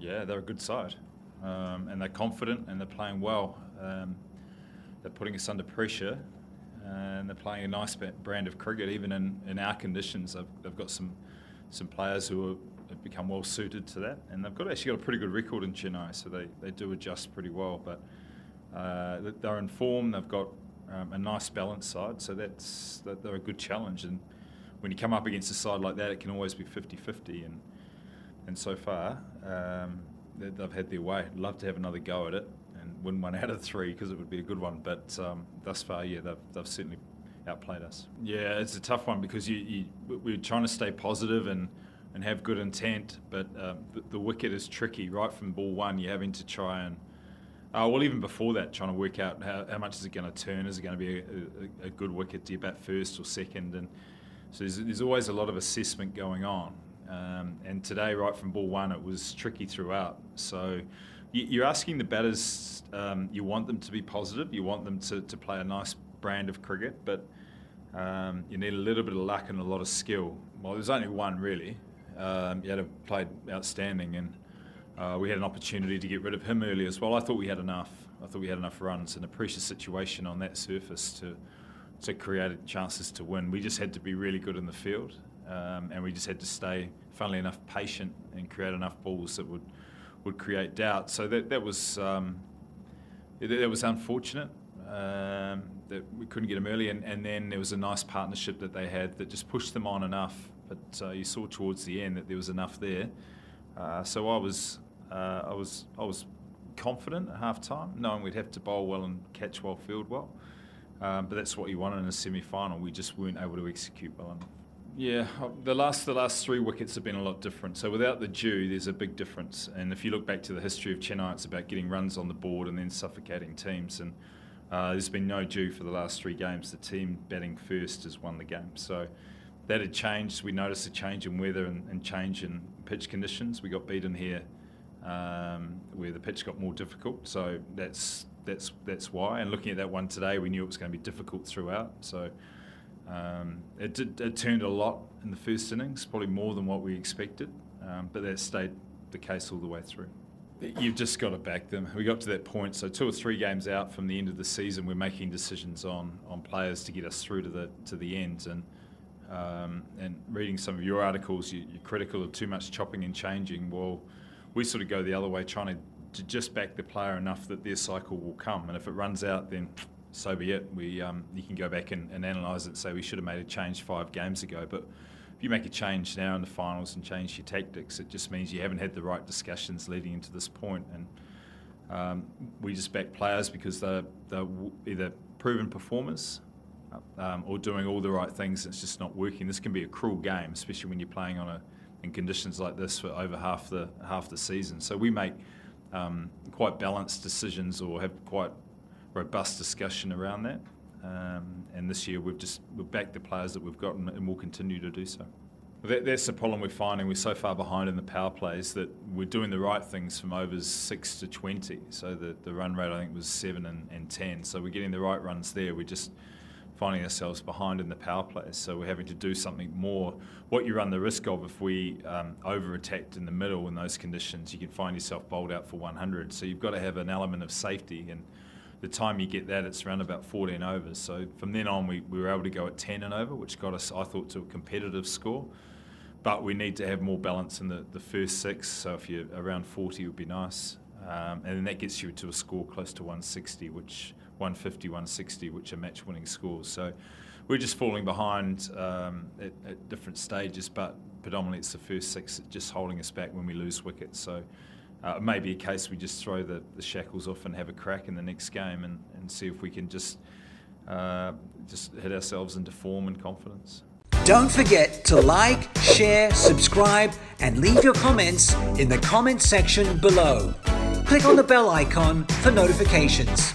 Yeah, they're a good side, and they're confident and they're playing well. They're putting us under pressure, and they're playing a nice brand of cricket, even in our conditions. They've got some players who have become well suited to that, and they've actually got a pretty good record in Chennai, so they do adjust pretty well. But they're in form. They've got a nice balanced side, so they're a good challenge. And when you come up against a side like that, it can always be 50-50. And so far, they've had their way. I'd love to have another go at it and win one out of three, because it would be a good one. But thus far, yeah, they've certainly outplayed us. Yeah, it's a tough one, because we're trying to stay positive and have good intent, but the wicket is tricky. Right from ball one, you're having to try and, well, even before that, trying to work out how much is it going to turn? Is it going to be a good wicket? Do you bat first or second? And so there's always a lot of assessment going on. And today, right from ball one, it was tricky throughout. So you're asking the batters, you want them to be positive, you want them to play a nice brand of cricket, but you need a little bit of luck and a lot of skill. Well, there's only one, really. He had played outstanding, and we had an opportunity to get rid of him early as well. I thought we had enough. I thought we had enough runs in a pressure situation on that surface to create chances to win. We just had to be really good in the field. And we just had to stay, funnily enough, patient and create enough balls that would create doubt. So that was unfortunate that we couldn't get him early. And then there was a nice partnership that they had that just pushed them on enough. But you saw towards the end that there was enough there. So I was confident at half time, knowing we'd have to bowl well and catch well, field well. But that's what you wanted in a semi-final. We just weren't able to execute well enough. Yeah, the last three wickets have been a lot different. So without the dew, there's a big difference. And if you look back to the history of Chennai, it's about getting runs on the board and then suffocating teams. And there's been no dew for the last three games. The team batting first has won the game. So that had changed. We noticed a change in weather and change in pitch conditions. We got beaten here where the pitch got more difficult. So that's why. And looking at that one today, we knew it was going to be difficult throughout. So. It turned a lot in the first innings, probably more than what we expected, but that stayed the case all the way through. You've just got to back them. We got to that point, so 2 or 3 games out from the end of the season, we're making decisions on players to get us through to the end. And reading some of your articles, you're critical of too much chopping and changing. Well, we sort of go the other way, trying to just back the player enough that their cycle will come, and if it runs out, then so be it. You can go back and analyse it and say we should have made a change 5 games ago. But if you make a change now in the finals and change your tactics, it just means you haven't had the right discussions leading into this point. And we just back players because they're either proven performers or doing all the right things. It's just not working. This can be a cruel game, especially when you're playing in conditions like this for over half the season. So we make quite balanced decisions or have quite robust discussion around that, and this year we've backed the players that we've gotten, and we'll continue to do so. That's the problem we're finding. We're so far behind in the power plays that we're doing the right things from overs 6 to 20, so the run rate I think was 7 and 10, so we're getting the right runs there. We're just finding ourselves behind in the power plays, so we're having to do something more. What you run the risk of if we over-attacked in the middle in those conditions, you can find yourself bowled out for 100, so you've got to have an element of safety, and the time you get that, it's around about 14 overs. So from then on, we were able to go at 10 and over, which got us, I thought, to a competitive score. But we need to have more balance in the first 6, so if you're around 40, it would be nice. And then that gets you to a score close to 160, which 150, 160, which are match-winning scores. So we're just falling behind at different stages, but predominantly it's the first 6 just holding us back when we lose wickets. So. It may be a case we just throw the shackles off and have a crack in the next game and see if we can just hit ourselves into form and confidence. Don't forget to like, share, subscribe, and leave your comments in the comment section below. Click on the bell icon for notifications.